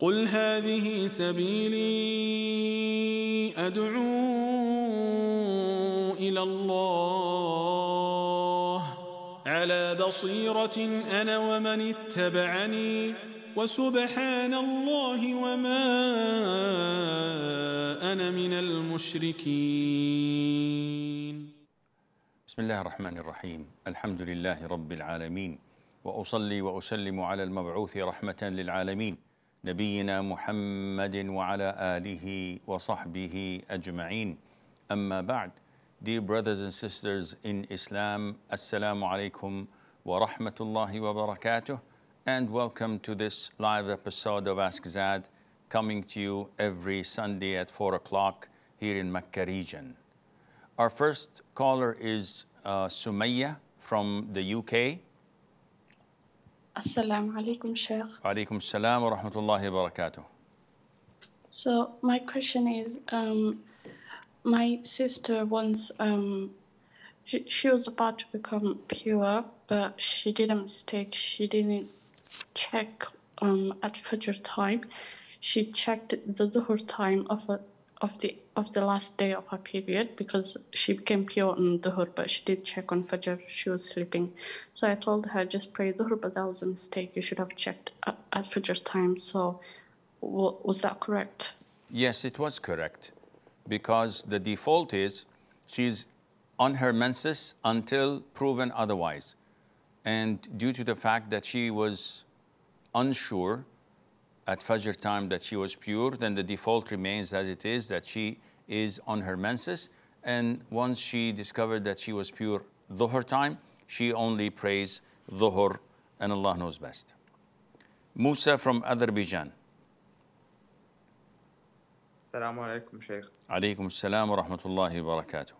قل هذه سبيلي أدعو إلى الله على بصيرة أنا ومن اتبعني وسبحان الله وما أنا من المشركين. بسم الله الرحمن الرحيم. الحمد لله رب العالمين وأصلي وأسلم على المبعوث رحمة للعالمين نبينا محمد وعلى آله وصحبه أجمعين. أما بعد, dear brothers and sisters in Islam, Assalamu alaikum wa rahmatullahi wa barakatuh, and welcome to this live episode of Ask Zad, coming to you every Sunday at 4 o'clock here in Mecca region. Our first caller is Sumayya from the UK. Assalamu alaikum, Sheikh. Alaikum assalam wa rahmatullahi wa barakatuh. So my question is, my sister once, she was about to become pure, but she did a mistake. She didn't check at Fajr time. She checked the Dhuhr time of the last day of her period, because she became pure on Dhuhr, but she did check on Fajr. She was sleeping. So I told her, just pray Dhuhr, but that was a mistake. You should have checked at Fajr time. So was that correct? Yes, it was correct, because the default is she's on her menses until proven otherwise. And due to the fact that she was unsure at Fajr time that she was pure, then the default remains as it is, that she is on her menses. And once she discovered that she was pure Dhuhr time, she only prays Dhuhr, and Allah knows best. Musa from Azerbaijan. Assalamu alaikum, Shaykh. Alaikum assalam wa rahmatullahi wa barakatuh.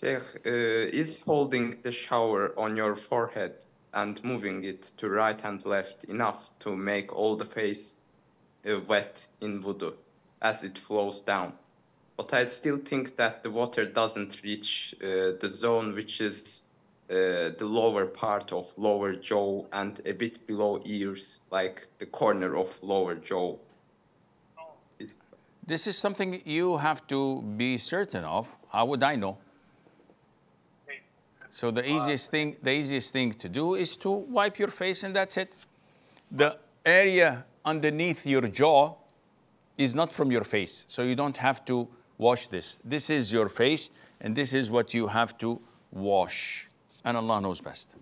Shaykh, is holding the shower on your forehead and moving it to right and left enough to make all the face wet in wudu as it flows down? But I still think that the water doesn't reach the zone which is the lower part of lower jaw and a bit below ears, like the corner of lower jaw. This is something you have to be certain of. How would I know? So the easiest thing to do is to wipe your face, and that's it. The area underneath your jaw is not from your face, so you don't have to wash this. This is your face, and this is what you have to wash, and Allah knows best.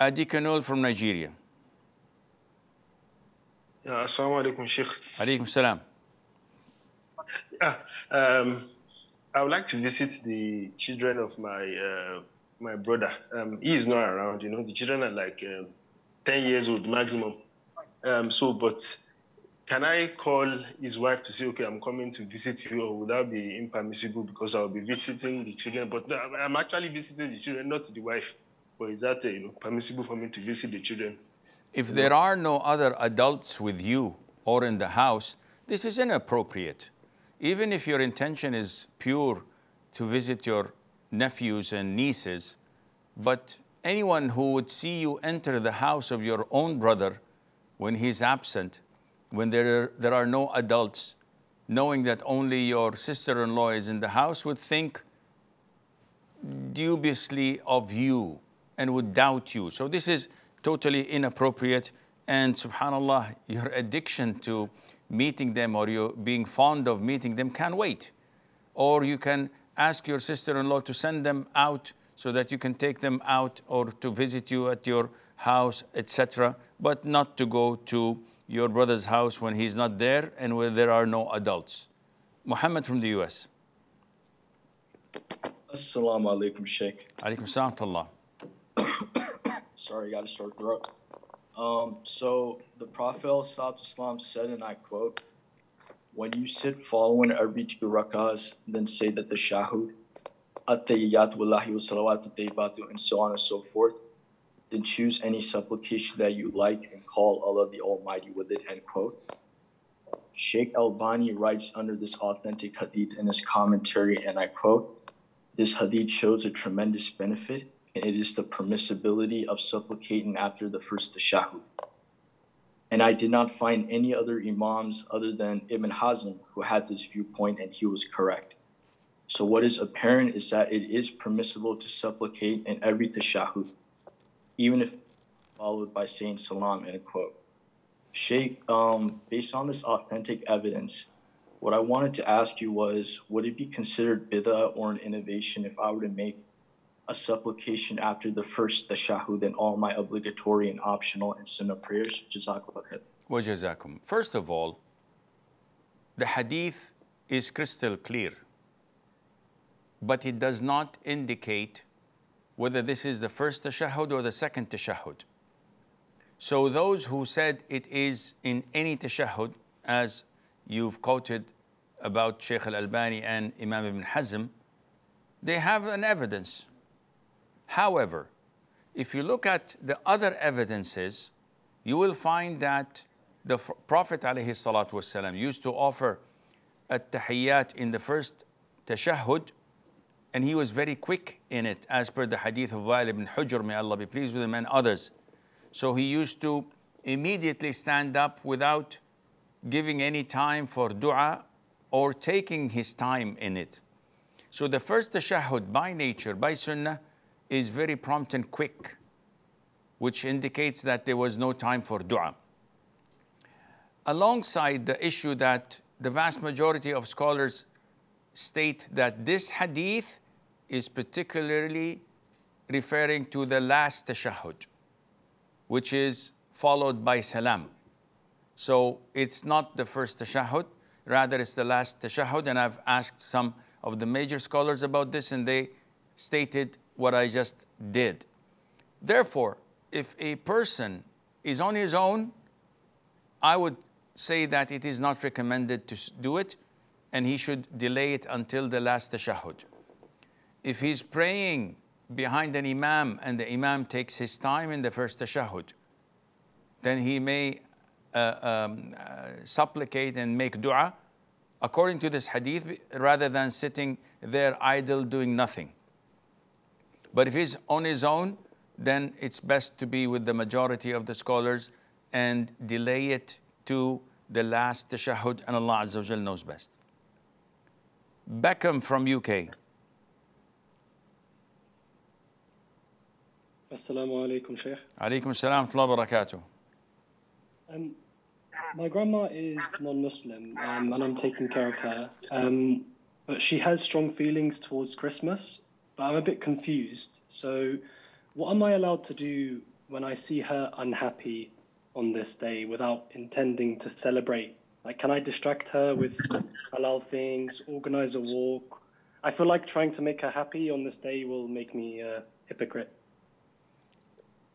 Adi Kanul from Nigeria. Assalamu alaikum, Sheikh. Alaikum salam. I would like to visit the children of my my brother. He is not around, you know. The children are like 10 years old maximum. But can I call his wife to say, okay, I'm coming to visit you, or would that be impermissible because I'll be visiting the children? But I'm actually visiting the children, not the wife. But is that permissible for me to visit the children? If there are no other adults with you or in the house, this is inappropriate. Even if your intention is pure to visit your nephews and nieces, but anyone who would see you enter the house of your own brother when he's absent, when there are no adults, knowing that only your sister-in-law is in the house, would think dubiously of you and would doubt you. So this is totally inappropriate. And subhanAllah, your addiction to meeting them, or you being fond of meeting them, can wait. Or you can ask your sister-in-law to send them out so that you can take them out or to visit you at your house, etc., but not to go to your brother's house when he's not there and where there are no adults. Muhammad from the US. Assalamu alaikum, Sheikh. Alaikum salam. Sorry, I got a sore throat. So the Prophet ﷺ said, and I quote, "When you sit following every two rakahs, then say that the shahud, at-tayyatu lillahi wa salawatu tayyibatu, and so on and so forth. Then choose any supplication that you like and call Allah the Almighty with it." End quote. Sheikh Albani writes under this authentic hadith in his commentary, and I quote, "This hadith shows a tremendous benefit. It is the permissibility of supplicating after the first tashahud." And I did not find any other imams other than Ibn Hazm who had this viewpoint, and he was correct. So what is apparent is that it is permissible to supplicate in every tashahhud, even if followed by saying salam, and a quote. Sheikh, based on this authentic evidence, what I wanted to ask you was, would it be considered bid'ah or an innovation if I were to make a supplication after the first tashahhud and all my obligatory and optional and sunnah prayers? Jazakallah khair. Wa jazakum. First of all, the hadith is crystal clear, but it does not indicate whether this is the first tashahhud or the second tashahhud. So those who said it is in any tashahhud, as you've quoted about Sheikh Al-Albani and Imam Ibn Hazm, they have an evidence. However, if you look at the other evidences, you will find that the Prophet ﷺ used to offer at-tahiyyat in the first tashahhud, and he was very quick in it, as per the hadith of Wa'il ibn Hujr, may Allah be pleased with him, and others. So he used to immediately stand up without giving any time for dua or taking his time in it. So the first tashahhud, by nature, by sunnah, is very prompt and quick, which indicates that there was no time for dua. Alongside the issue that the vast majority of scholars state that this hadith is particularly referring to the last tashahhud, which is followed by salam. So it's not the first tashahhud, rather it's the last tashahhud, and I've asked some of the major scholars about this, and they stated what I just did. Therefore, if a person is on his own, I would say that it is not recommended to do it, and he should delay it until the last tashahhud. If he's praying behind an imam and the imam takes his time in the first tashahhud, then he may supplicate and make dua according to this hadith, rather than sitting there idle doing nothing. But if he's on his own, then it's best to be with the majority of the scholars and delay it to the last tashahhud, and Allah Azza wa Jal knows best. Beckham from UK. Assalamu alaikum, Shaykh. Alaikum salam wa barakatuh. My grandma is non-Muslim, and I'm taking care of her. But she has strong feelings towards Christmas. I'm a bit confused. So what am I allowed to do when I see her unhappy on this day without intending to celebrate? Like, can I distract her with halal things, organize a walk? I feel like trying to make her happy on this day will make me a hypocrite.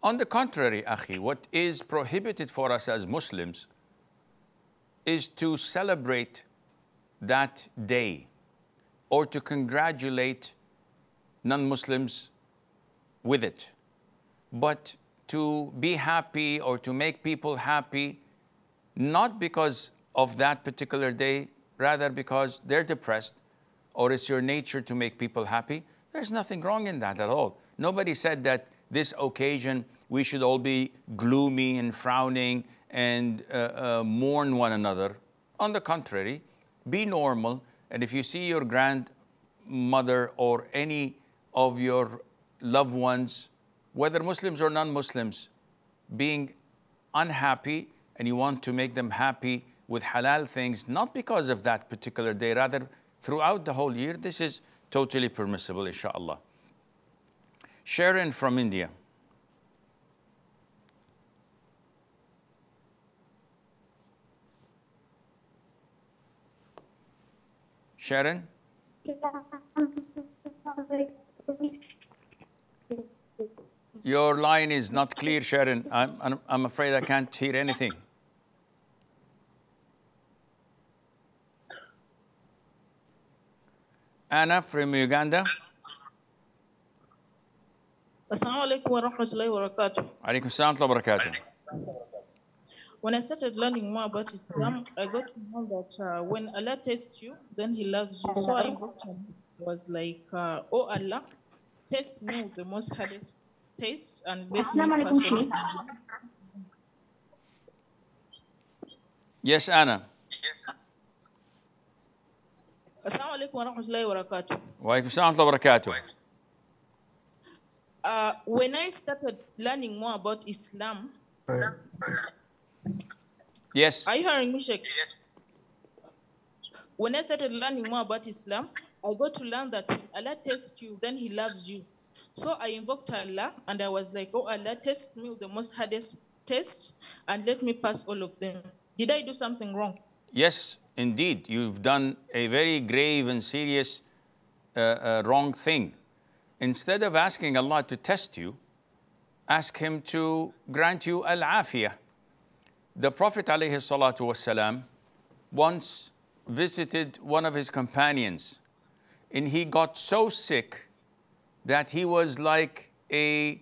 On the contrary, Akhi, what is prohibited for us as Muslims is to celebrate that day or to congratulate non-Muslims with it. But to be happy or to make people happy, not because of that particular day, rather because they're depressed or it's your nature to make people happy, there's nothing wrong in that at all. Nobody said that this occasion we should all be gloomy and frowning and mourn one another. On the contrary, be normal, and if you see your grandmother or any of your loved ones, whether Muslims or non-Muslims, being unhappy, and you want to make them happy with halal things, not because of that particular day, rather throughout the whole year, this is totally permissible, insha'Allah. Sharon from India. Sharon? Your line is not clear, Sharon. I'm afraid I can't hear anything. Anna from Uganda. Assalamu alaikum wa rahmatullahi wa barakatuh. Alaikum assalam wa barakatuh. When I started learning more about Islam, I got to know that when Allah tests you, then He loves you. So I invoked Him. It was like, oh Allah, test me with the most hardest test and this. Yes, Anna. Yes, Anna. Assalamu alaikum wa rahmatullahi wa barakatuh. Wa alaikum assalam wa barakatuh. When I started learning more about Islam. Yes. Are you hearing me, Sheikh? Yes. When I started learning more about Islam, I got to learn that when Allah tests you, then He loves you. So I invoked Allah and I was like, oh Allah, test me with the most hardest test and let me pass all of them. Did I do something wrong? Yes. Indeed, you've done a very grave and serious wrong thing. Instead of asking Allah to test you, ask Him to grant you al-afiyah. The Prophet ﷺ once visited one of his companions, and he got so sick that he was like a...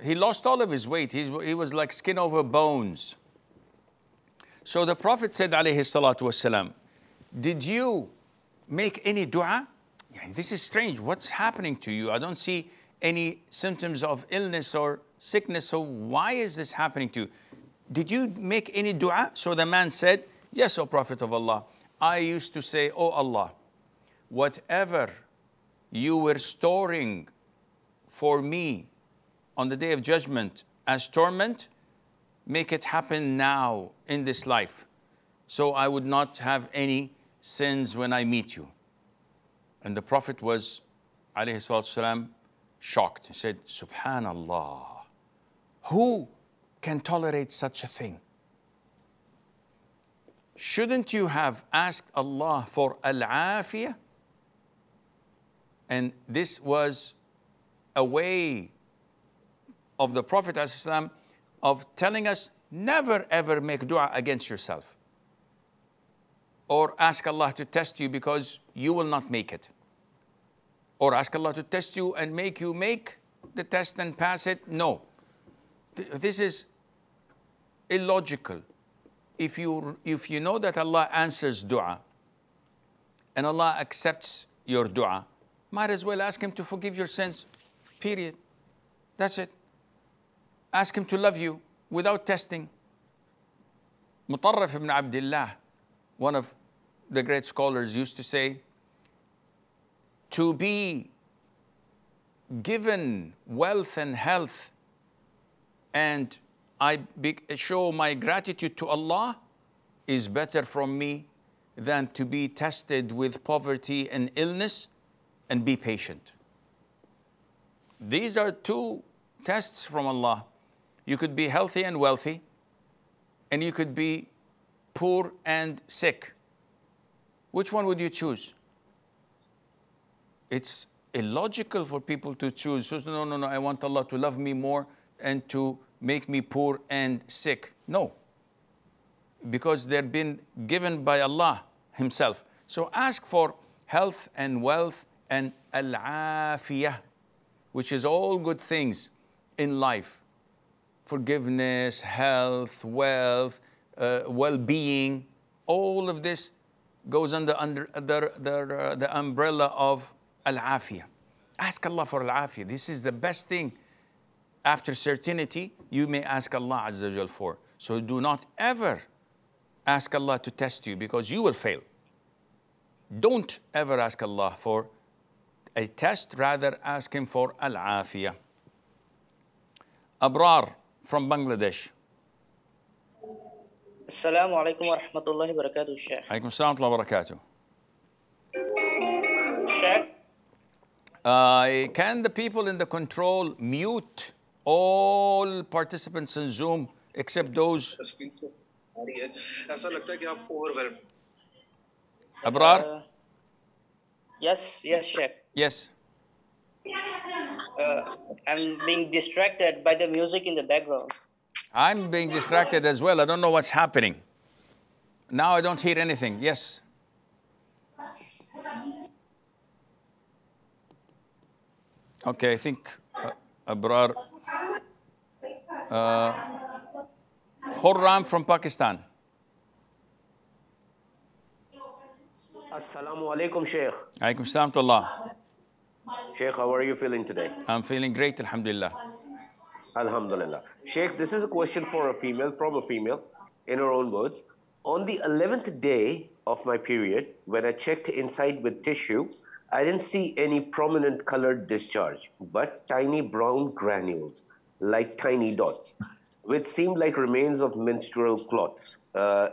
he lost all of his weight. He was like skin over bones. So the Prophet said, alayhi salatu wasalam, did you make any dua? Yeah, this is strange. What's happening to you? I don't see any symptoms of illness or sickness. So why is this happening to you? Did you make any dua? So the man said, yes, O Prophet of Allah. I used to say, oh Allah, whatever you were storing for me on the day of judgment as torment, make it happen now in this life, so I would not have any sins when I meet you. And the Prophet was, alayhi salam, shocked. He said, subhanallah, who can tolerate such a thing? Shouldn't you have asked Allah for al-afiyah? And this was a way of the Prophet, alayhi salam, of telling us, never ever make dua against yourself or ask Allah to test you because you will not make it, or ask Allah to test you and make you make the test and pass it. No, this is illogical. If you know that Allah answers dua and Allah accepts your dua, might as well ask Him to forgive your sins, period. That's it. Ask Him to love you without testing. Mutarrif ibn Abdullah, one of the great scholars, used to say, to be given wealth and health and I show my gratitude to Allah is better from me than to be tested with poverty and illness and be patient. These are two tests from Allah. You could be healthy and wealthy, and you could be poor and sick. Which one would you choose? It's illogical for people to choose. No, no, no, I want Allah to love me more and to make me poor and sick. No, because they've been given by Allah Himself. So ask for health and wealth and al-afiyah, which is all good things in life. Forgiveness, health, wealth, well-being, all of this goes under the umbrella of al-afiyah. Ask Allah for al-afiyah. This is the best thing after certainty you may ask Allah Azza wa Jal for. So do not ever ask Allah to test you because you will fail. Don't ever ask Allah for a test, rather ask Him for al-afiyah. Abrar from Bangladesh. Assalamu alaikum wa rahmatullahi wa barakatuh, Sheikh. Alaikum assalam wa barakatuh. Sheikh? Can the people in the control mute all participants in Zoom except those? Abrar? Yes, Sheikh. Yes. I'm being distracted by the music in the background. I'm being distracted as well. I don't know what's happening. Now I don't hear anything. Yes. Okay, I think Abrar. Khurram from Pakistan. Assalamu alaikum, Sheikh. Alaikum assalam to Allah. Sheikh, how are you feeling today? I'm feeling great, alhamdulillah. Alhamdulillah. Sheikh, this is a question for a female, from a female, in her own words. On the 11th day of my period, when I checked inside with tissue, I didn't see any prominent colored discharge, but tiny brown granules, like tiny dots, which seemed like remains of menstrual clots.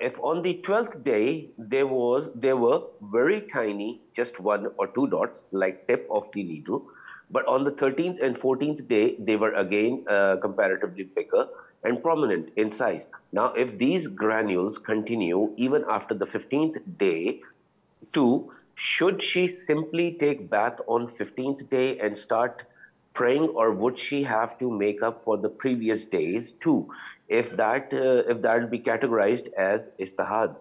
If on the 12th day there were very tiny, just 1 or 2 dots, like tip of the needle, but on the 13th and 14th day they were again comparatively bigger and prominent in size. Now, if these granules continue even after the 15th day, too, should she simply take bath on 15th day and start praying, or would she have to make up for the previous days too, if that would be categorized as istihad?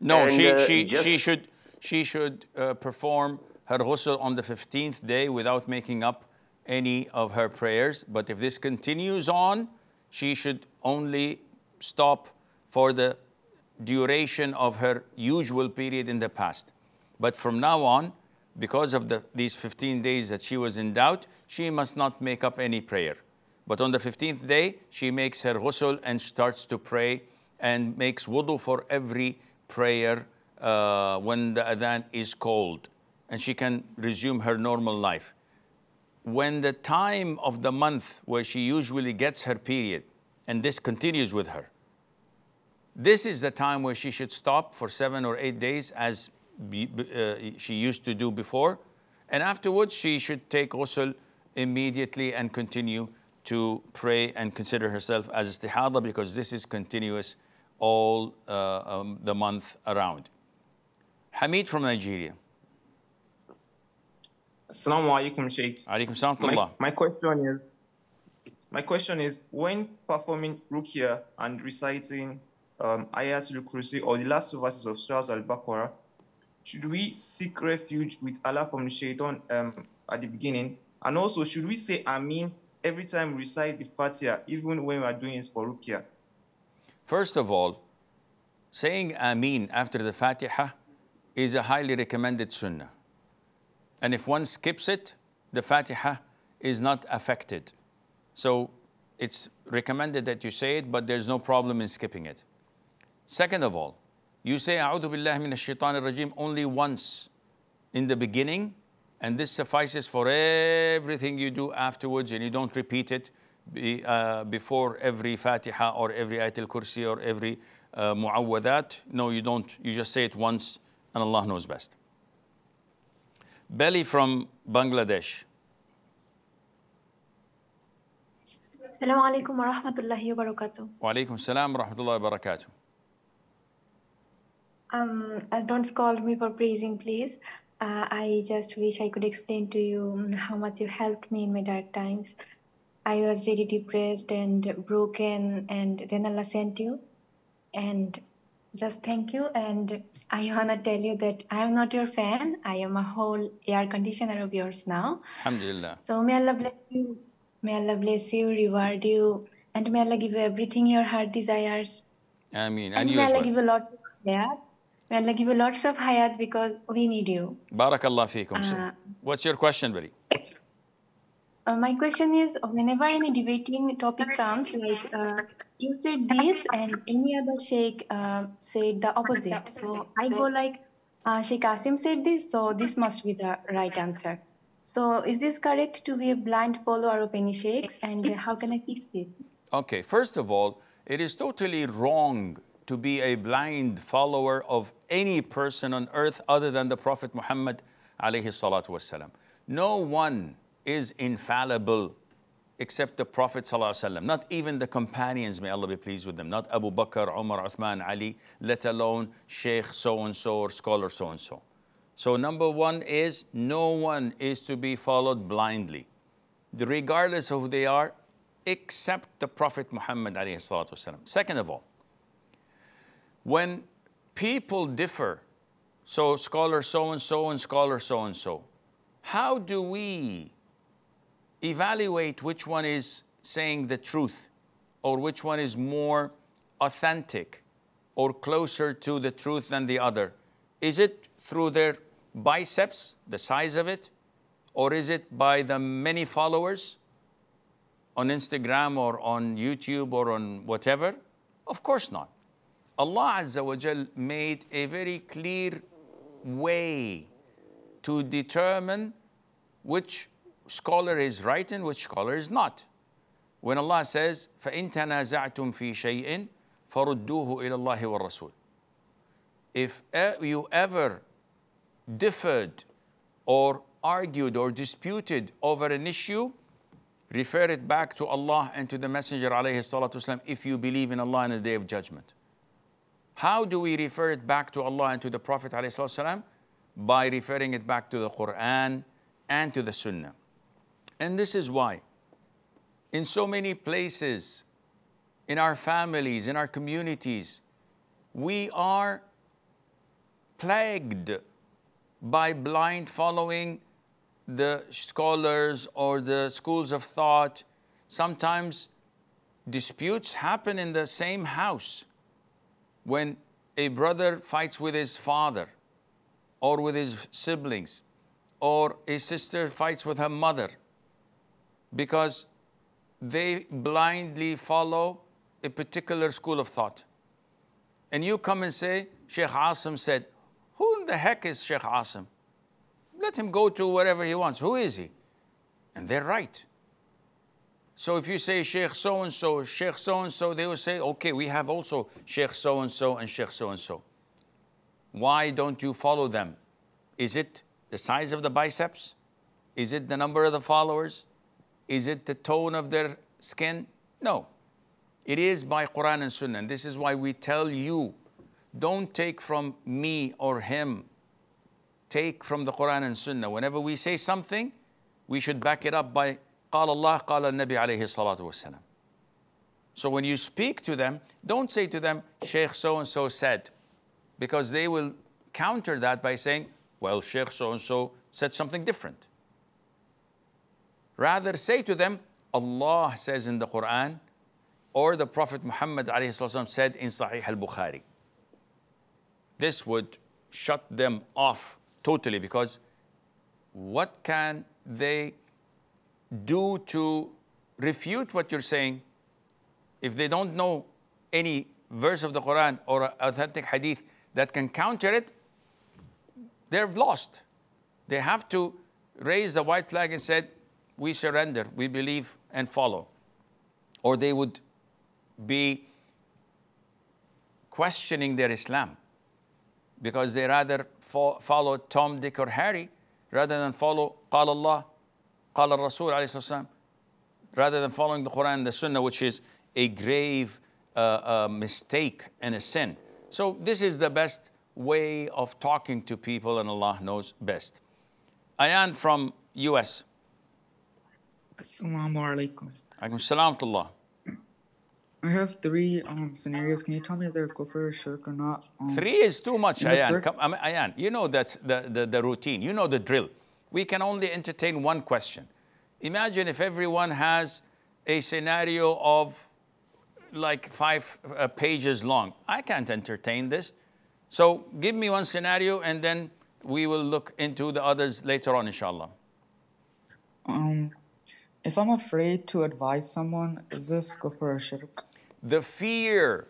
No, and she should perform her ghusl on the 15th day without making up any of her prayers. But if this continues on, she should only stop for the duration of her usual period in the past. But from now on, because of these 15 days that she was in doubt, she must not make up any prayer. But on the 15th day, she makes her ghusl and starts to pray and makes wudu for every prayer when the adhan is called. And she can resume her normal life. When the time of the month where she usually gets her period, and this continues with her, this is the time where she should stop for 7 or 8 days, as she used to do before, and afterwards she should take ghusl immediately and continue to pray and consider herself as istihada, because this is continuous all the month around. Hamid from Nigeria. Assalamu alaikum, Sheikh. Alaikum salam. My question is, when performing ruqya and reciting Ayatul Kursi or the last two verses of Surah Al-Baqarah, should we seek refuge with Allah from the shaitan at the beginning? And also, should we say Ameen every time we recite the Fatiha, even when we are doing it for ruqya? First of all, saying Ameen after the Fatiha is a highly recommended sunnah. And if one skips it, the Fatiha is not affected. So it's recommended that you say it, but there's no problem in skipping it. Second of all, you say A'udhu billahi minash shaitanir rajim only once in the beginning, and this suffices for everything you do afterwards, and you don't repeat it before every Fatiha or every Ayatul Kursi or every Mu'awwadat. No, you don't. You just say it once, and Allah knows best. Belly from Bangladesh. Assalamu alaikum wa rahmatullahi wa barakatuh. Wa alaikum salam wa rahmatullahi wa barakatuh. Don't scold me for praising, please. I just wish I could explain to you how much you helped me in my dark times. I was really depressed and broken, and then Allah sent you. And just thank you. And I want to tell you that I am not your fan. I am a whole air conditioner of yours now. Alhamdulillah. So may Allah bless you. May Allah bless you, reward you. And may Allah give you everything your heart desires. Ameen. And may Allah give you lots of hayat. May Allah give you lots of hayat, because we need you. Barakallah feekum, sir. What's your question, buddy? My question is, whenever any debating topic comes, like you said this and any other sheikh said the opposite. So I go like, Sheikh Asim said this, so this must be the right answer. So is this correct to be a blind follower of any sheikhs, and how can I fix this? Okay, first of all, it is totally wrong to be a blind follower of any person on earth other than the Prophet Muhammad alayhi salatu wasalam. No one is infallible except the Prophet sallallahu alayhi wasalam. Not even the companions, may Allah be pleased with them. Not Abu Bakr, Umar, Uthman, Ali, let alone Sheikh so-and-so or scholar so-and-so. So number one is, no one is to be followed blindly, regardless of who they are, except the Prophet Muhammad alayhi salatu wasalam. Second of all, when people differ, so scholar so-and-so and scholar so-and-so, how do we evaluate which one is saying the truth, or which one is more authentic or closer to the truth than the other? Is it through their biceps, the size of it, or is it by the many followers? on Instagram or on YouTube or on whatever? Of course not. Allah Azza wa Jal made a very clear way to determine which scholar is right and which scholar is not. When Allah says, فَإِن تَنَازَعْتُمْ فِي شَيْءٍ فَرُدُّوهُ إِلَى اللَّهِ وَالرَّسُولِ. If you ever differed or argued or disputed over an issue, refer it back to Allah and to the Messenger alayhi salatu wasalam, if you believe in Allah and the Day of Judgment. How do we refer it back to Allah and to the Prophet alayhi salatu wasalam? By referring it back to the Quran and to the Sunnah. And this is why in so many places, in our families, in our communities, we are plagued by blind following the scholars or the schools of thought. Sometimes disputes happen in the same house. When a brother fights with his father or with his siblings, or a sister fights with her mother, because they blindly follow a particular school of thought. And you come and say, Sheikh Asim said, who in the heck is Sheikh Asim? Let him go to wherever he wants. Who is he? And they're right. So if you say Sheikh so-and-so, Sheikh so-and-so, they will say, okay, we have also Sheikh so-and-so and Sheikh so-and-so. Why don't you follow them? Is it the size of the biceps? Is it the number of the followers? Is it the tone of their skin? No. It is by Quran and Sunnah. And this is why we tell you, don't take from me or him. Take from the Quran and Sunnah. Whenever we say something, we should back it up by قال الله قال النبي عليه الصلاة والسلام. So when you speak to them, don't say to them, Sheikh so-and-so said, because they will counter that by saying, well, Sheikh so-and-so said something different. Rather say to them, Allah says in the Quran, or the Prophet Muhammad ﷺ said in Sahih al-Bukhari. This would shut them off totally, because what can they do to refute what you're saying if they don't know any verse of the Quran or authentic hadith that can counter it? They're lost. They have to raise the white flag and say, we surrender, we believe and follow. Or they would be questioning their Islam, because they rather follow Tom, Dick or Harry rather than follow قال الله قال الرسول عليه الصلاة والسلام, rather than following the Quran and the Sunnah, which is a grave mistake and a sin. So this is the best way of talking to people, and Allah knows best. Ayan from US. Assalamu alaikum. Alaikum salam to Allah. I have three scenarios. Can you tell me if they're kufr, shirk, or not? Three is too much, Ayan. Ayan, you know that's the routine. You know the drill. We can only entertain one question. Imagine if everyone has a scenario of like 5 pages long. I can't entertain this. So give me one scenario, and then we will look into the others later on, inshallah. If I'm afraid to advise someone, is this kufr or shirk? The fear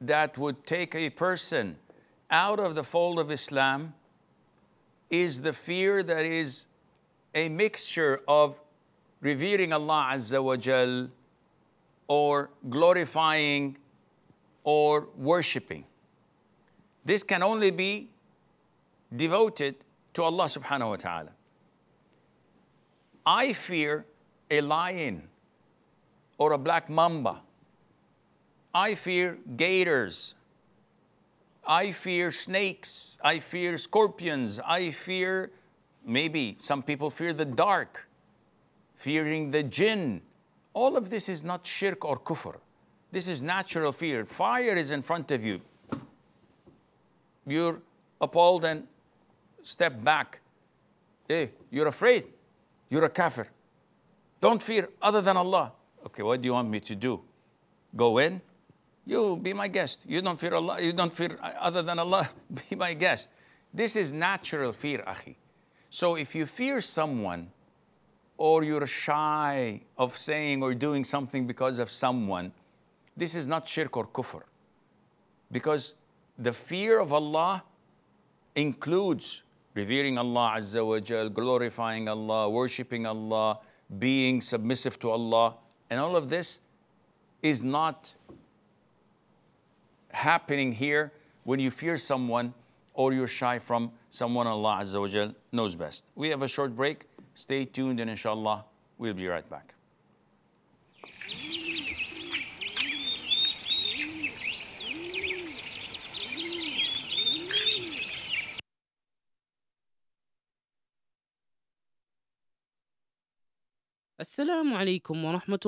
that would take a person out of the fold of Islam is the fear that is a mixture of revering Allah Azza wa Jal, or glorifying, or worshipping. This can only be devoted to Allah subhanahu wa ta'ala. I fear a lion or a black mamba. I fear gators. I fear snakes. I fear scorpions. I fear, maybe some people fear the dark, fearing the jinn. All of this is not shirk or kufr. This is natural fear. Fire is in front of you. You're appalled and step back. Hey, you're afraid. You're a kafir. Don't fear other than Allah. Okay, what do you want me to do? Go in? You be my guest. You don't fear Allah. You don't fear other than Allah. Be my guest. This is natural fear, akhi. So if you fear someone or you're shy of saying or doing something because of someone, this is not shirk or kufr. Because the fear of Allah includes revering Allah Azza wa Jal, glorifying Allah, worshipping Allah, being submissive to Allah. And all of this is not happening here when you fear someone or you're shy from someone. Allah Azza wa Jal knows best. We have a short break. Stay tuned, and inshallah, we'll be right back. Assalamu alaikum wa rahmatullahi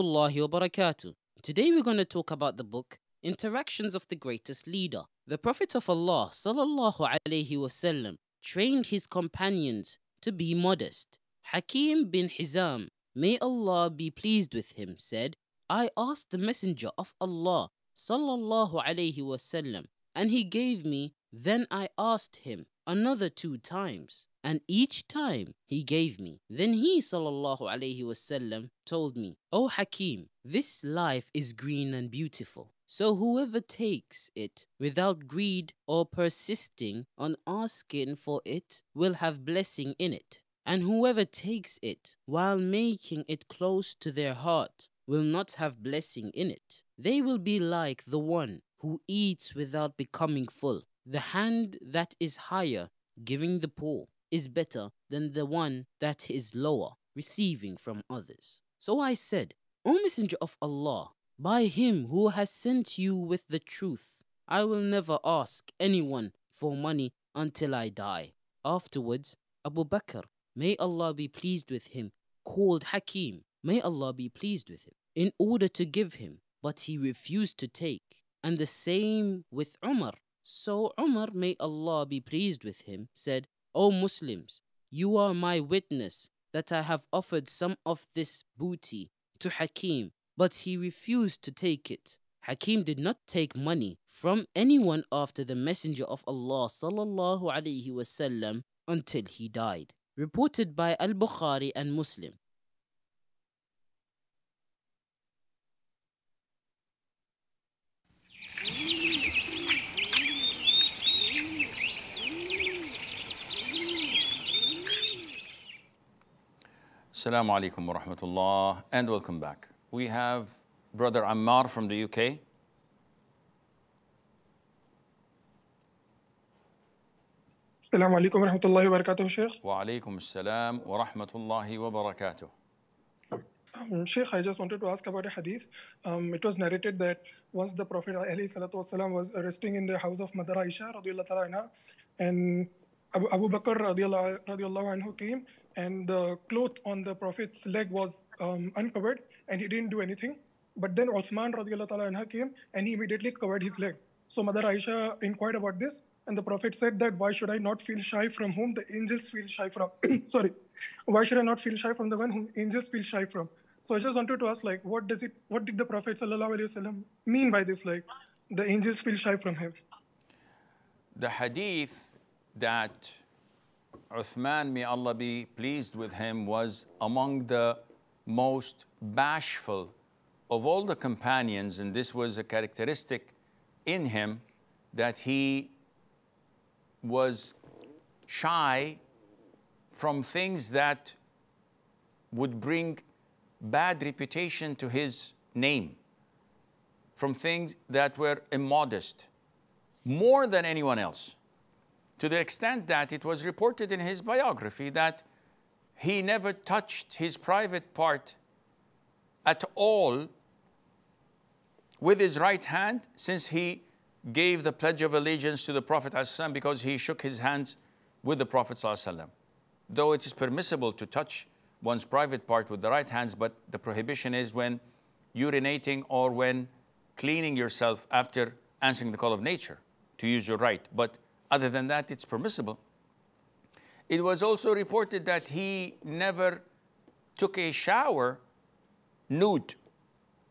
wa barakatuh. Today we're going to talk about the book, Interactions of the Greatest Leader. The Prophet of Allah, sallallahu alayhi wasallam, trained his companions to be modest. Hakim bin Hizam, may Allah be pleased with him, said, I asked the Messenger of Allah, sallallahu alayhi wasallam, and he gave me, then I asked him another 2 times, and each time he gave me. Then he, sallallahu alayhi wasallam, told me, O Hakim, this life is green and beautiful. So whoever takes it without greed or persisting on asking for it will have blessing in it. And whoever takes it while making it close to their heart will not have blessing in it. They will be like the one who eats without becoming full. The hand that is higher, giving the poor, is better than the one that is lower, receiving from others. So I said, O Messenger of Allah, by him who has sent you with the truth, I will never ask anyone for money until I die. Afterwards, Abu Bakr, may Allah be pleased with him, called Hakim, may Allah be pleased with him, in order to give him, but he refused to take. And the same with Umar. So Umar, may Allah be pleased with him, said, O Muslims, you are my witness that I have offered some of this booty to Hakim, but he refused to take it. Hakim did not take money from anyone after the Messenger of Allah sallallahu alayhi wasallam until he died. Reported by Al-Bukhari and Muslim. Assalamu alaikum wa rahmatullah, and welcome back. We have brother Ammar from the UK. Assalamu alaikum wa rahmatullahi wa barakatuh, Sheikh. Wa alaikum assalam wa rahmatullahi wa barakatuh. Sheikh, I just wanted to ask about a hadith. It was narrated that once the Prophet ﷺ was resting in the house of Mother Aisha, and Abu Bakr anhu came, and the cloth on the Prophet's leg was uncovered, and he didn't do anything. But then Uthman anha came, and he immediately covered his leg. So Mother Aisha inquired about this. And the Prophet said that, why should I not feel shy from whom the angels feel shy from? Sorry, why should I not feel shy from the one whom angels feel shy from? So I just wanted to ask, like, what did the Prophet ﷺ mean by this, like, the angels feel shy from him? The hadith that Uthman, may Allah be pleased with him, was among the most bashful of all the companions, and this was a characteristic in him, that he was shy from things that would bring bad reputation to his name, from things that were immodest, more than anyone else, to the extent that it was reported in his biography that he never touched his private part at all with his right hand since he gave the Pledge of Allegiance to the Prophet ﷺ, because he shook his hands with the Prophet ﷺ. Though it is permissible to touch one's private part with the right hands, but the prohibition is when urinating or when cleaning yourself after answering the call of nature, to use your right. But other than that, it's permissible. It was also reported that he never took a shower nude,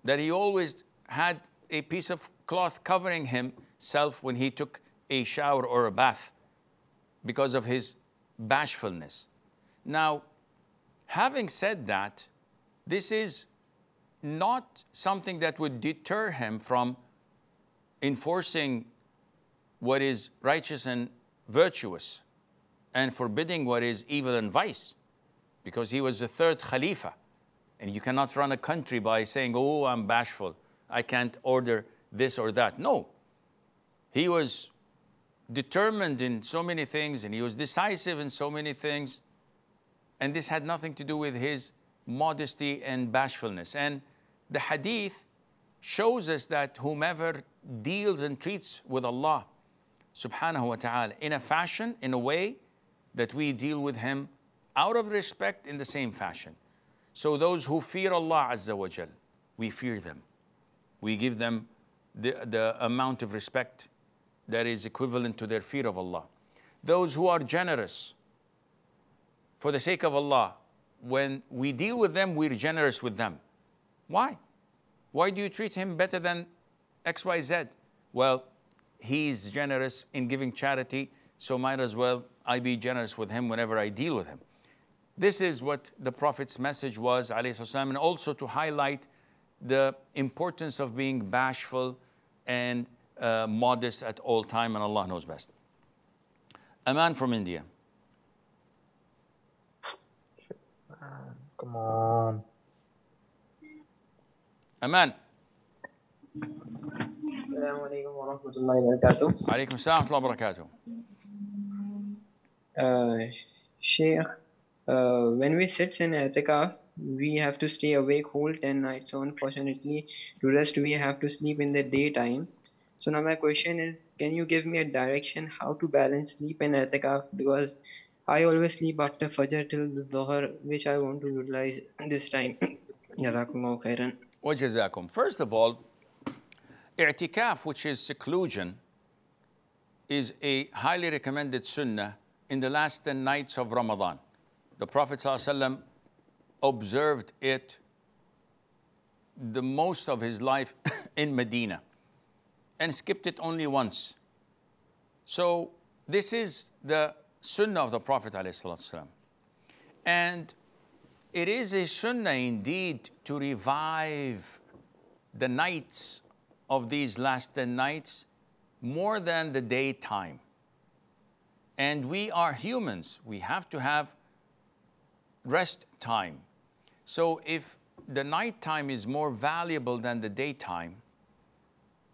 that he always had a piece of cloth covering himself when he took a shower or a bath because of his bashfulness. Now, Having said that, this is not something that would deter him from enforcing what is righteous and virtuous and forbidding what is evil and vice, because he was the third Khalifa. And you cannot run a country by saying, oh, I'm bashful, I can't order this or that. No, he was determined in so many things, and he was decisive in so many things. And this had nothing to do with his modesty and bashfulness. And the hadith shows us that whomever deals and treats with Allah subhanahu wa ta'ala in a fashion, in a way that we deal with him out of respect in the same fashion. So those who fear Allah azza wa jal, we fear them. We give them the amount of respect that is equivalent to their fear of Allah. Those who are generous for the sake of Allah, when we deal with them, we're generous with them. Why? Why do you treat him better than XYZ? Well, he's generous in giving charity, so might as well I be generous with him whenever I deal with him. This is what the Prophet's message was, alayhi salam, and also to highlight the importance of being bashful and modest at all time, and Allah knows best. A man from India. Come on. Aman. Assalamu alaikum wa rahmatullahi wa barakatuh. Alaikum salam wa rahmatullahi wa barakatuh. Shaykh, when we sit in i'tikaf, we have to stay awake whole 10 nights. So unfortunately, to rest, we have to sleep in the daytime. So now my question is, can you give me a direction how to balance sleep and i'tikaf? Because I always sleep after Fajr till the Dhuhr, which I want to utilize this time. Jazakumullah khairan. Wa jazakum. First of all, i'tikaf, which is seclusion, is a highly recommended sunnah in the last 10 nights of Ramadan. The Prophet ﷺ observed it the most of his life in Medina and skipped it only once. So this is the sunnah of the Prophet ﷺ. And it is a sunnah indeed to revive the nights of these last 10 nights more than the daytime. And we are humans. We have to have rest time. So if the nighttime is more valuable than the daytime,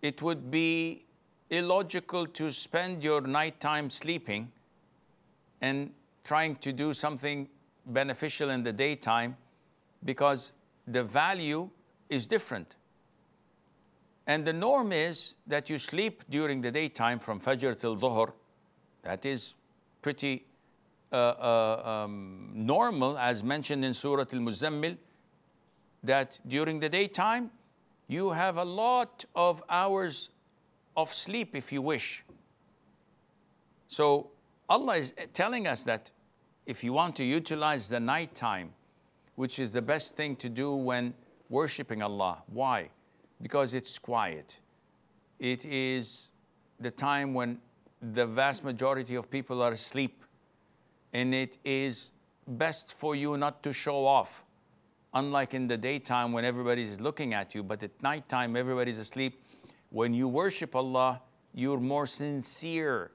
it would be illogical to spend your nighttime sleeping and trying to do something beneficial in the daytime, because the value is different. And the norm is that you sleep during the daytime from Fajr till Dhuhr. That is pretty normal, as mentioned in Surah Al-Muzammil, that during the daytime, you have a lot of hours of sleep if you wish. So Allah is telling us that if you want to utilize the night time, which is the best thing to do when worshiping Allah. Why? Because it's quiet. It is the time when the vast majority of people are asleep. And it is best for you not to show off, unlike in the daytime when everybody is looking at you. But at nighttime, everybody's asleep. When you worship Allah, you're more sincere,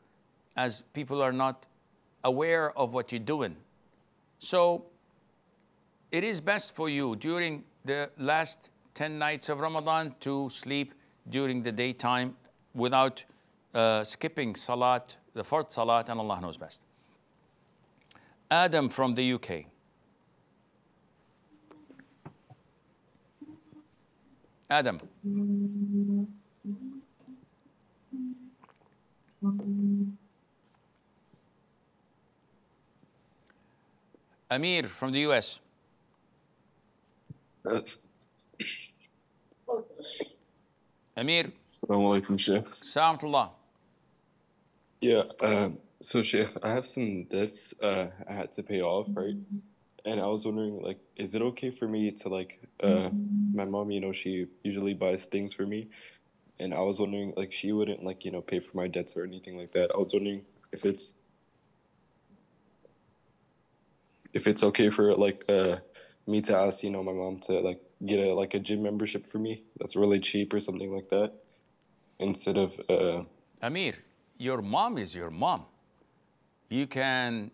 as people are not aware of what you're doing. So it is best for you during the last 10 nights of Ramadan to sleep during the daytime without skipping salat, the fard salat, and Allah knows best. Adam from the UK. Adam. Amir from the US. Amir. Assalamu alaikum, Sheikh. Assalamu. Yeah, so Sheikh, I have some debts I had to pay off, right? And I was wondering, like, is it okay for me to, like, my mom, you know, she usually buys things for me. And I was wondering, like, she wouldn't, like, you know, pay for my debts or anything like that. I was wondering if it's if it's okay for like me to ask, you know, my mom to like get a like a gym membership for me that's really cheap or something like that, instead of Amir, your mom is your mom. You can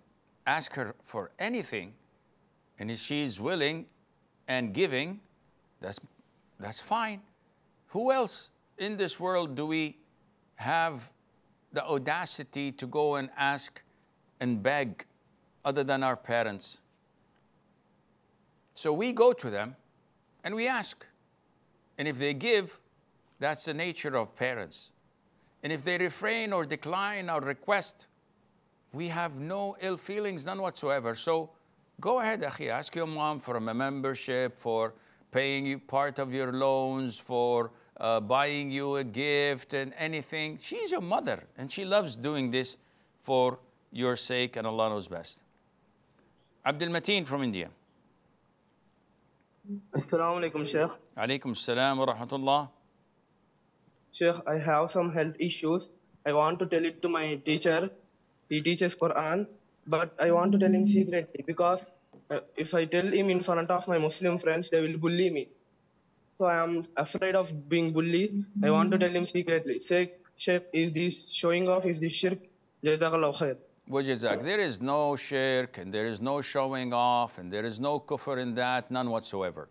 ask her for anything, and if she's willing and giving, that's fine. Who else in this world do we have the audacity to go and ask and beg other than our parents? So we go to them and we ask. And if they give, that's the nature of parents. And if they refrain or decline our request, we have no ill feelings, none whatsoever. So go ahead, Akhi, ask your mom for a membership, for paying you part of your loans, for buying you a gift and anything. She's your mother, and she loves doing this for your sake, and Allah knows best. Abdul Mateen from India. Assalamu alaikum, Sheikh. Alaikum assalam wa rahmatullah. Sheikh, I have some health issues. I want to tell it to my teacher. He teaches Quran, but I want to tell him secretly, because if I tell him in front of my Muslim friends, they will bully me. So I am afraid of being bullied. I want to tell him secretly. Say, Sheikh, is this showing off? Is this shirk? Jazakallah khair. There is no shirk, and there is no showing off, and there is no kufr in that, none whatsoever.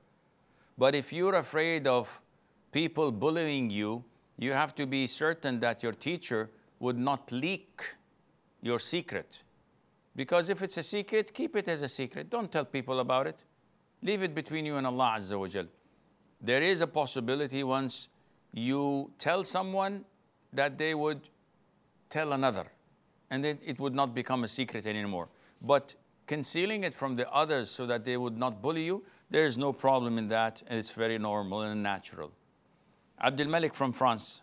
But if you're afraid of people bullying you, you have to be certain that your teacher would not leak your secret. Because if it's a secret, keep it as a secret. Don't tell people about it. Leave it between you and Allah Azza wa Jal. There is a possibility once you tell someone that they would tell another, and it would not become a secret anymore. But concealing it from the others so that they would not bully you, there is no problem in that, and it's very normal and natural. Abdul Malik from France.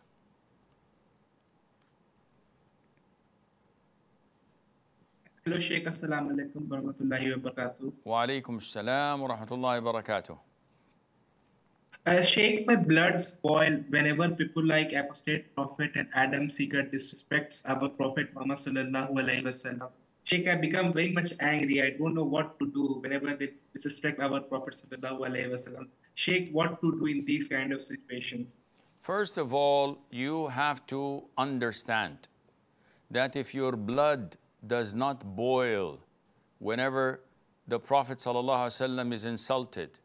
Hello, Sheikh. Assalamu alaikum wa rahmatullahi wa barakatuh. Wa alaikum assalam wa rahmatullahi wa barakatuh. Sheikh, my blood spoiled whenever people like apostate prophet and Adam seeker disrespects our prophet Muhammad sallallahu alaihi wasallam. Sheikh, I become very much angry. I don't know what to do whenever they disrespect our prophet sallallahu alaihi wasallam. Sheikh, what to do in these kind of situations? First of all, you have to understand that if your blood does not boil whenever the Prophet ﷺ is insulted,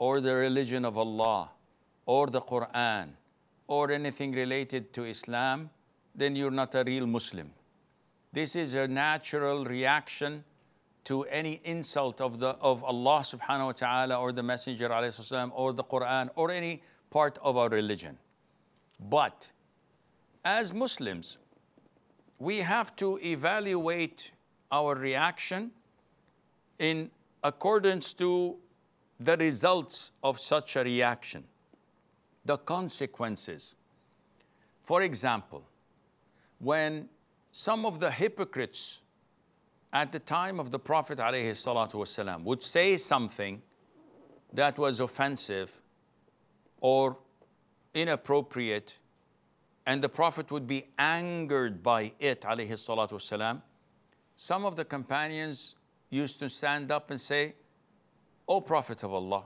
or the religion of Allah, or the Quran, or anything related to Islam, then you're not a real Muslim. This is a natural reaction to any insult of Allah subhanahu wa ta'ala, or the Messenger ﷺ, or the Quran, or any part of our religion. But as Muslims, we have to evaluate our reaction in accordance to the results of such a reaction, the consequences. For example, when some of the hypocrites at the time of the Prophet ﷺ would say something that was offensive or inappropriate, and the Prophet would be angered by it, alayhi salatu wasalam, some of the companions used to stand up and say, "O Prophet of Allah,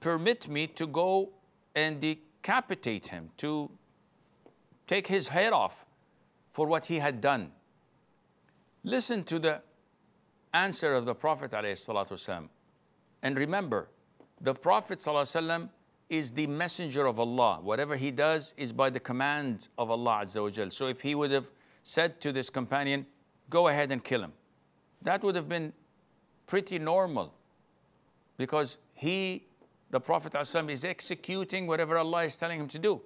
permit me to go and decapitate him, to take his head off for what he had done." Listen to the answer of the Prophet, alayhi salatu wasalam. And remember, the Prophet, sallallahu alayhi wasalam, is the messenger of Allah. Whatever he does is by the command of Allah Azza wa Jal. So if he would have said to this companion, "Go ahead and kill him," that would have been pretty normal, because he, the Prophet ﷺ, is executing whatever Allah is telling him to do.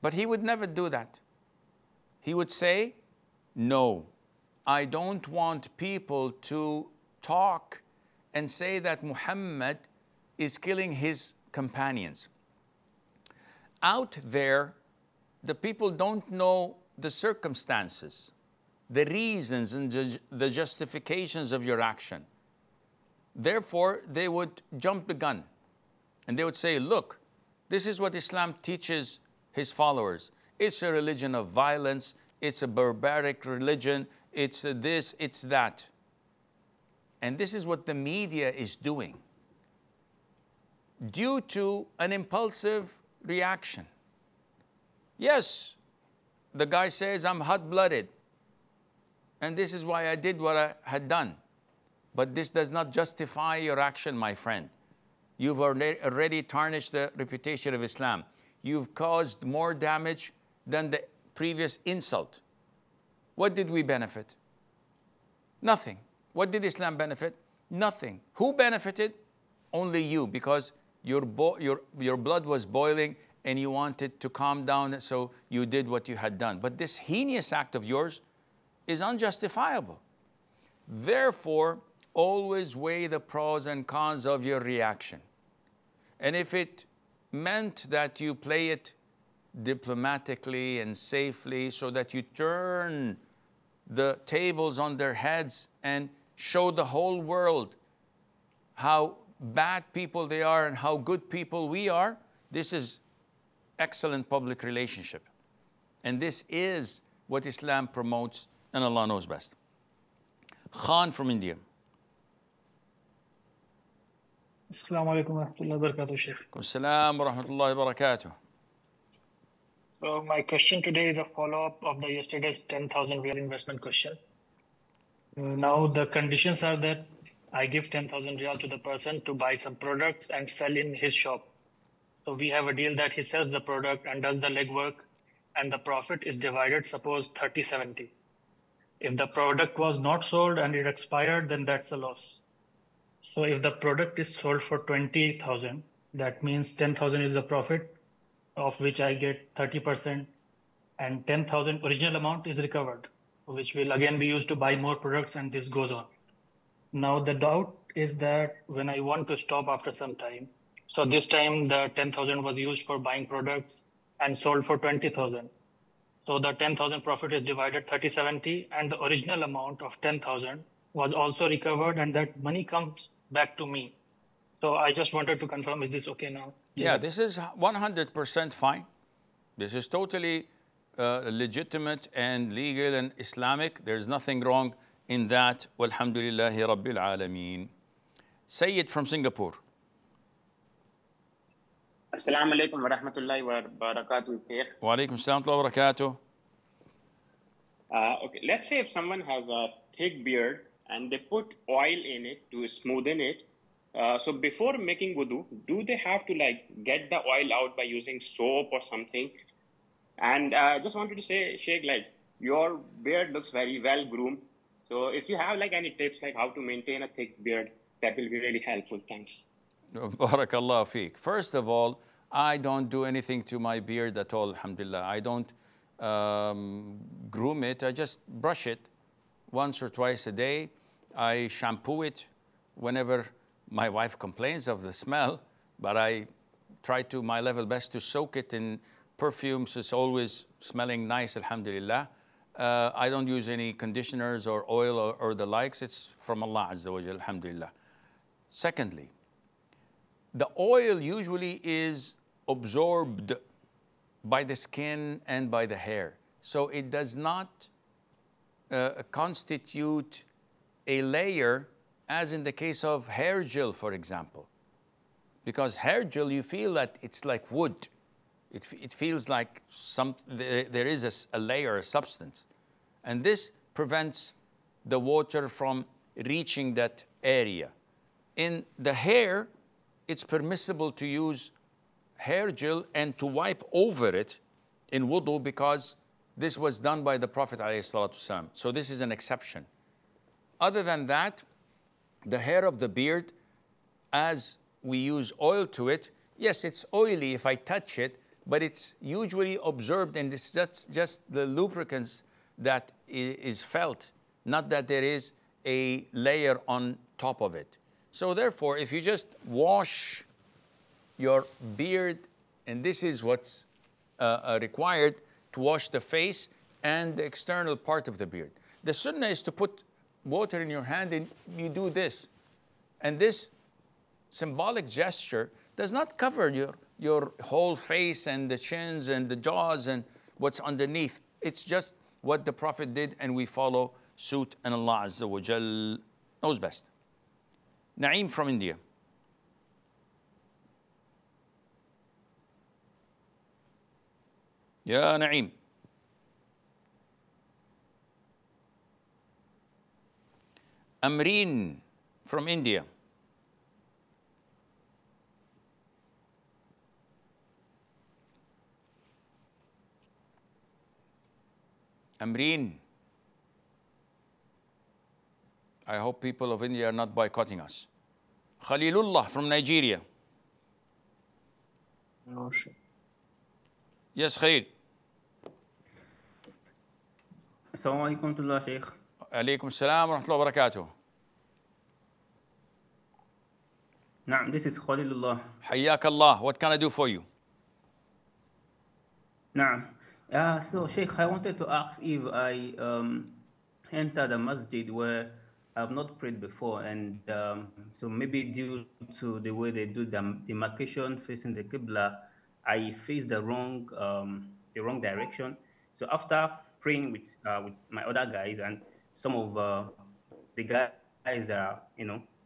But he would never do that. He would say, "No, I don't want people to talk and say that Muhammad is killing his companions." Out there, the people don't know the circumstances, the reasons and the justifications of your action. Therefore, they would jump the gun and they would say, "Look, this is what Islam teaches his followers. It's a religion of violence. It's a barbaric religion. It's this, it's that." And this is what the media is doing due to an impulsive reaction. Yes, the guy says, I'm hot-blooded, and this is why I did what I had done. But this does not justify your action, my friend. You've already tarnished the reputation of Islam. You've caused more damage than the previous insult. What did we benefit? Nothing. What did Islam benefit? Nothing. Who benefited? Only you, because your blood was boiling and you wanted to calm down, so you did what you had done. But this heinous act of yours is unjustifiable. Therefore, always weigh the pros and cons of your reaction. And if it meant that you play it diplomatically and safely so that you turn the tables on their heads and show the whole world how bad people they are and how good people we are, this is excellent public relationship. And this is what Islam promotes, and Allah knows best. Khan from India. Assalamu alaikum wa rahmatullahi wa barakatuh, Sheikh. Assalamu alaikum wa rahmatullahi wa barakatuh. So my question today is a follow-up of the yesterday's 10,000 riyal investment question. Now the conditions are that I give 10,000 riyal to the person to buy some products and sell in his shop. So we have a deal that he sells the product and does the legwork, and the profit is divided, suppose 30-70. If the product was not sold and it expired, then that's a loss. So if the product is sold for 20,000, that means 10,000 is the profit, of which I get 30%, and 10,000 original amount is recovered, which will again be used to buy more products, and this goes on. Now the doubt is that when I want to stop after some time, so this time the 10,000 was used for buying products and sold for 20,000. So the 10,000 profit is divided 30-70, and the original amount of 10,000 was also recovered, and that money comes back to me. So I just wanted to confirm, is this okay now? Yeah, this is 100% fine. This is totally legitimate and legal and Islamic. There's nothing wrong in that. Walhamdulillahi Rabbil Alameen. Sayyid from Singapore. Assalamu alaikum wa rahmatullahi wa barakatuh. Wa alaikum assalam wa barakatuh. Okay, let's say if someone has a thick beard and they put oil in it to smoothen it, so before making wudu, do they have to like get the oil out by using soap or something? And I just wanted to say, Sheikh, like your beard looks very well groomed. So if you have like any tips like how to maintain a thick beard, that will be really helpful. Thanks. Barakallah feek. First of all, I don't do anything to my beard at all, alhamdulillah. I don't groom it. I just brush it once or twice a day. I shampoo it whenever my wife complains of the smell, but I try to my level best to soak it in perfume, so it's always smelling nice, alhamdulillah. I don't use any conditioners or oil or the likes. It's from Allah Azza wa Jal, alhamdulillah. Secondly, the oil usually is absorbed by the skin and by the hair. So it does not constitute a layer, as in the case of hair gel, for example. Because hair gel, you feel that it's like wood. It feels like there is a layer, a substance. And this prevents the water from reaching that area. In the hair, it's permissible to use hair gel and to wipe over it in wudu, because this was done by the Prophet ﷺ. So this is an exception. Other than that, the hair of the beard, as we use oil to it, yes, it's oily if I touch it, but it's usually observed, and this is just the lubricants that is felt, not that there is a layer on top of it. So therefore, if you just wash your beard, and this is what's required, to wash the face and the external part of the beard. The sunnah is to put water in your hand and you do this. And this symbolic gesture does not cover your whole face and the chins and the jaws and what's underneath. It's just what the Prophet did, and we follow suit, and Allah Azza wa Jal knows best. Naeem from India. Ya Naeem. Amreen from India. Amreen. I hope people of India are not boycotting us. Khalilullah from Nigeria. No, sure. Yes, Khalil. Assalamu alaikum to Allah, Sheikh. Alaykum assalam wa rahmatullahi wa barakatuh. Naam, this is Khalilullah. Hayyak Allah. What can I do for you? Naam. So, Sheikh, I wanted to ask if I entered a masjid where I've not prayed before, and so maybe due to the way they do the demarcation facing the Qibla, I faced the wrong direction. So after praying with my other guys and some of the guys that are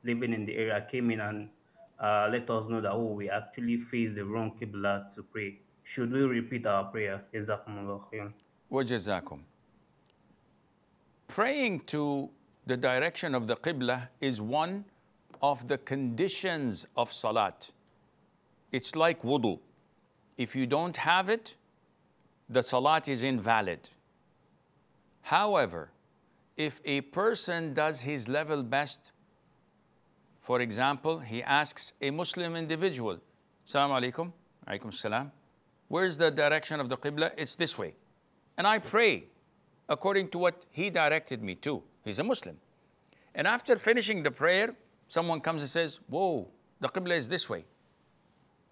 living in the area came in and let us know that we actually faced the wrong Qibla to pray. Should we repeat our prayer? Jazakumullah khairan. Praying to the direction of the Qibla is one of the conditions of Salat. It's like wudu. If you don't have it, the Salat is invalid. However, if a person does his level best, for example, he asks a Muslim individual, Assalamu alaikum, alaikum salam, where's the direction of the Qibla? It's this way. And I pray according to what he directed me to. He's a Muslim. And after finishing the prayer, someone comes and says, whoa, the Qibla is this way,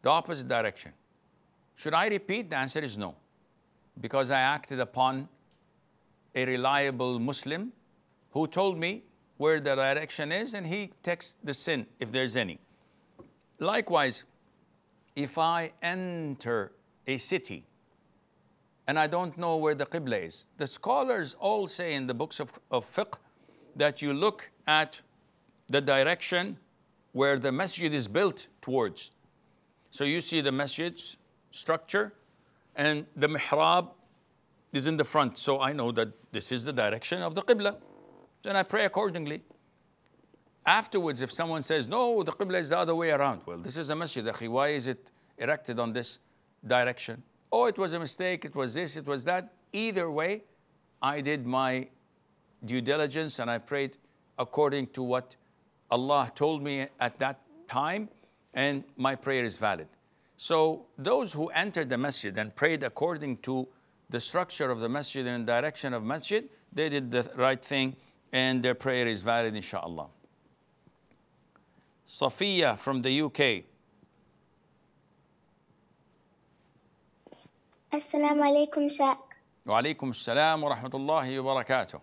the opposite direction. Should I repeat? The answer is no. Because I acted upon a reliable Muslim who told me where the direction is, and he takes the sin, if there's any. Likewise, if I enter a city and I don't know where the Qibla is. The scholars all say in the books of fiqh that you look at the direction where the masjid is built towards. So you see the masjid's structure and the mihrab is in the front. So I know that this is the direction of the Qibla. Then I pray accordingly. Afterwards, if someone says, no, the Qibla is the other way around. Well, this is a masjid, akhi. Why is it erected on this direction? Oh, it was a mistake, it was this, it was that. Either way, I did my due diligence and I prayed according to what Allah told me at that time, and my prayer is valid. So those who entered the masjid and prayed according to the structure of the masjid and direction of masjid, they did the right thing and their prayer is valid, inshallah. Safiya from the UK. Assalamu alaikum, Sheikh. Wa alaikum assalam wa rahmatullahi wa barakatuh.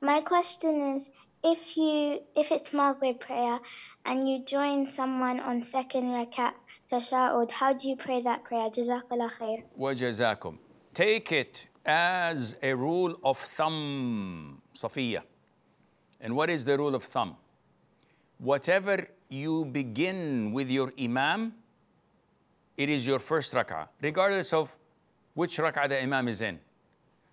My question is, if it's Maghrib prayer and you join someone on second rakat, tashahud, how do you pray that prayer? Jazakallah khair. Wa jazakum. Take it as a rule of thumb, Safiya. And what is the rule of thumb? Whatever you begin with your imam, it is your first rak'ah, regardless of which rak'ah the imam is in.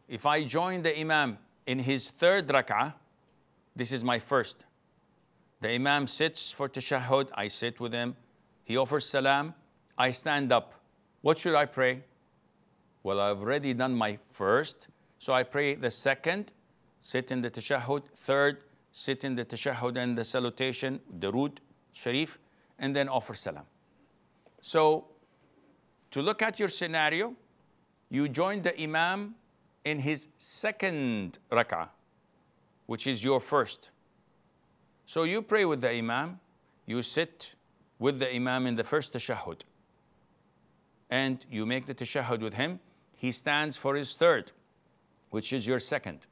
If I join the imam in his third rak'ah, this is my first. The imam sits for tashahhud, I sit with him. He offers salam, I stand up. What should I pray? Well, I've already done my first, so I pray the second, sit in the tashahhud, third, sit in the tashahhud and the salutation, Darood Sharif, and then offer salam. So, to look at your scenario, you joined the imam in his second rak'ah, which is your first. So you pray with the imam, you sit with the imam in the first tashahhud, and you make the tashahhud with him. He stands for his third, which is your second.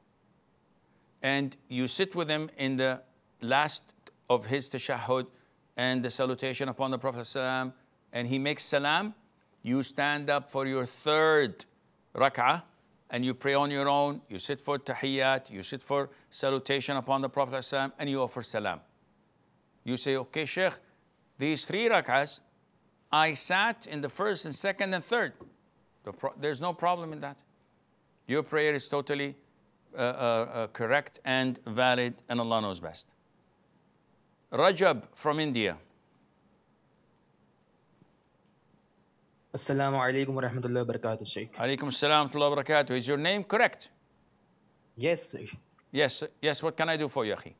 And you sit with him in the last of his tashahhud and the salutation upon the Prophet ﷺ, and he makes salam. You stand up for your third rak'ah and you pray on your own. You sit for tahiyyat, you sit for salutation upon the Prophet ﷺ, and you offer salam. You say, okay, Sheikh, these three rak'ahs, I sat in the first and second and third. There's no problem in that. Your prayer is totally correct and valid, and Allah knows best. Rajab from India. Assalamu alaikum wa rahmatullahi wa barakatuh, Shaykh. Alaikum assalam wa rahmatullahi wa barakatuh. Is your name correct? Yes, Shaykh. Yes, yes. What can I do for you, Akhi?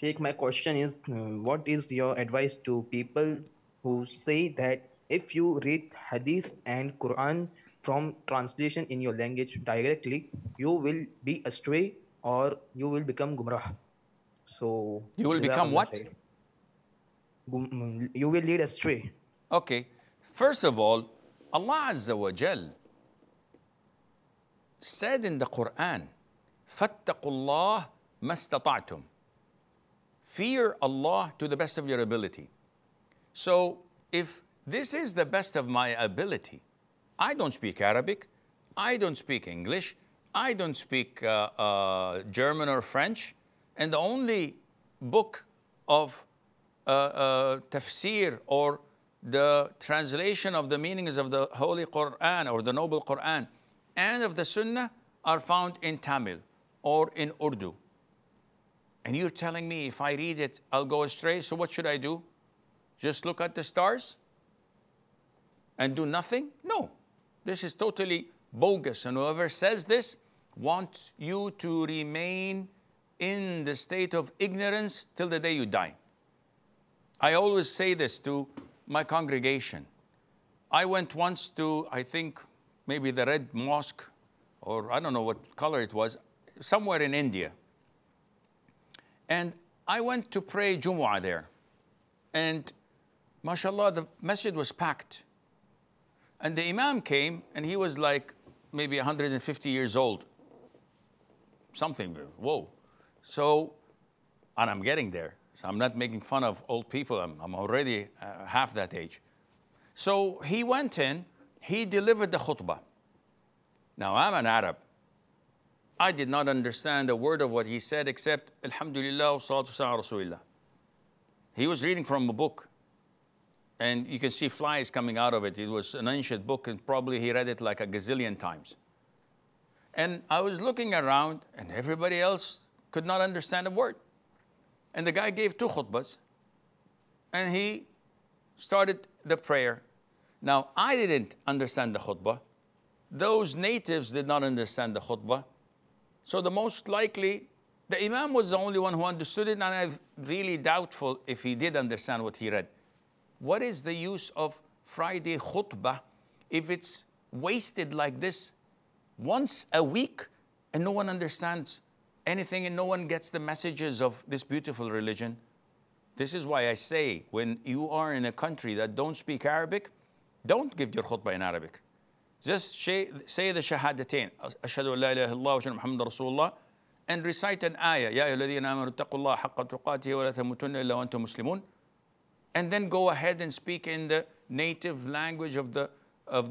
Shaykh, my question is, what is your advice to people who say that if you read Hadith and Quran from translation in your language directly, you will be astray or you will become gumrah? So, you will become what? You will lead astray. Okay. First of all, Allah Azza wa Jal said in the Quran, فَاتَّقُوا اللَّهَ مَا اسْتَطَعْتُمْ. Fear Allah to the best of your ability. So, if this is the best of my ability, I don't speak Arabic, I don't speak English, I don't speak German or French, and the only book of tafsir or the translation of the meanings of the Holy Quran or the Noble Quran and of the Sunnah are found in Tamil or in Urdu. And you're telling me if I read it, I'll go astray. So what should I do? Just look at the stars and do nothing? No. This is totally bogus. And whoever says this wants you to remain in the state of ignorance till the day you die. I always say this to my congregation. I went once to, I think, maybe the Red Mosque, or I don't know what color it was, somewhere in India. And I went to pray Jumu'ah there. And mashallah, the masjid was packed. And the imam came, and he was like maybe 150 years old. Something, whoa. So, and I'm getting there. So I'm not making fun of old people. I'm already half that age. So he went in. He delivered the khutbah. Now, I'm an Arab. I did not understand a word of what he said except, Alhamdulillah, wa salatu sa'a rasulillah. He was reading from a book. And you can see flies coming out of it. It was an ancient book, and probably he read it like a gazillion times. And I was looking around, and everybody else could not understand a word. And the guy gave two khutbahs, and he started the prayer. Now, I didn't understand the khutbah. Those natives did not understand the khutbah. So the most likely, the imam was the only one who understood it, and I'm really doubtful if he did understand what he read. What is the use of Friday khutbah if it's wasted like this once a week and no one understands anything and no one gets the messages of this beautiful religion? This is why I say, when you are in a country that don't speak Arabic, don't give your khutbah in Arabic. Just say the shahadatain, ashhadu an la ilaha illallah wa ashhadu anna muhammadan rasulullah, and recite an ayah, ya ayyuhalladhina amanu ittaqullaha haqqa tuqatihi wa la tamutunna illa wa antum muslimun. And then go ahead and speak in the native language of the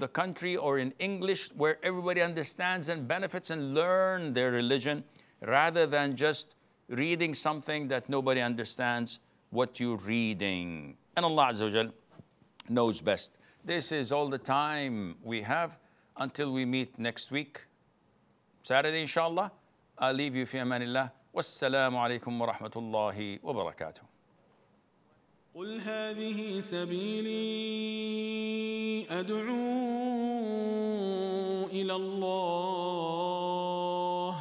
country, or in English, where everybody understands and benefits and learn their religion, rather than just reading something that nobody understands what you're reading. And Allah Azza wa Jal knows best. This is all the time we have until we meet next week, Saturday, inshallah. I'll leave you fi amanillah. Wassalamu alaikum wa rahmatullahi wa barakatuh. قل هذه سبيلي أدعو إلى الله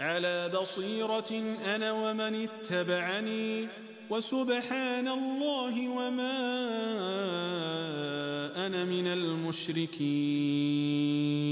على بصيرة أنا ومن اتبعني وسبحان الله وما أنا من المشركين.